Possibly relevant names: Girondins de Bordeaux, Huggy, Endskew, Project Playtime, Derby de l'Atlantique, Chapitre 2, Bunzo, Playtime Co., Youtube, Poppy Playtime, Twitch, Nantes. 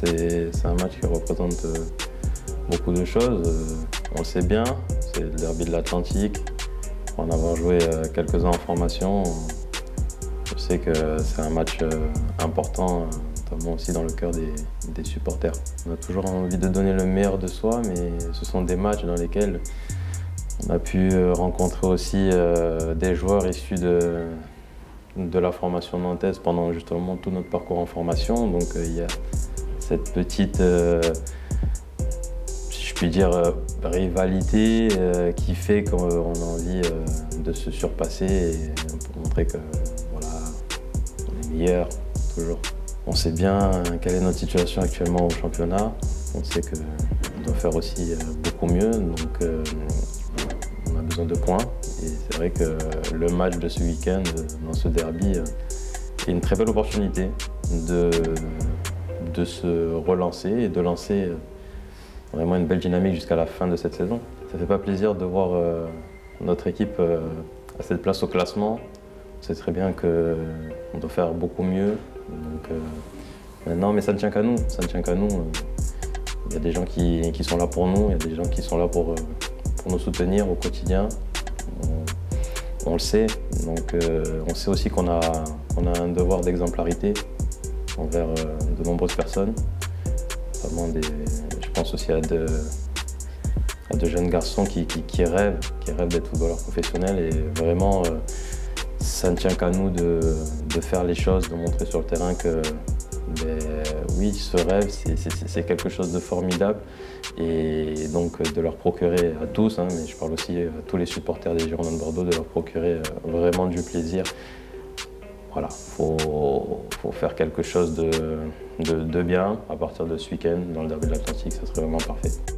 C'est un match qui représente beaucoup de choses. On le sait bien, c'est le derby de l'Atlantique. Pour en avoir joué quelques-uns en formation, je sais que c'est un match important, notamment aussi dans le cœur des supporters. On a toujours envie de donner le meilleur de soi, mais ce sont des matchs dans lesquels on a pu rencontrer aussi des joueurs issus de la formation nantaise pendant justement tout notre parcours en formation. Donc il y a cette petite, si je puis dire, rivalité qui fait qu'on a envie de se surpasser et pour montrer que voilà, on est meilleur toujours. On sait bien quelle est notre situation actuellement au championnat. On sait qu'on doit faire aussi beaucoup mieux, donc on a besoin de points. Et c'est vrai que le match de ce week-end, dans ce derby, est une très belle opportunité de se relancer et de lancer vraiment une belle dynamique jusqu'à la fin de cette saison. Ça fait pas plaisir de voir notre équipe à cette place au classement. On sait très bien qu'on doit faire beaucoup mieux. Donc, maintenant, mais ça ne tient qu'à nous, ça ne tient qu'à nous. Il y a des gens qui sont là pour nous, il y a des gens qui sont là pour nous soutenir au quotidien. On le sait, donc on sait aussi qu'on a un devoir d'exemplarité envers de nombreuses personnes. Notamment je pense aussi à de jeunes garçons qui rêvent d'être footballeurs professionnels et vraiment. Ça ne tient qu'à nous de faire les choses, de montrer sur le terrain que oui, ce rêve, c'est quelque chose de formidable. Et donc de leur procurer à tous, hein, mais je parle aussi à tous les supporters des Girondins de Bordeaux, de leur procurer vraiment du plaisir. Voilà, faut faire quelque chose de bien à partir de ce week-end dans le Derby de l'Atlantique, ça serait vraiment parfait.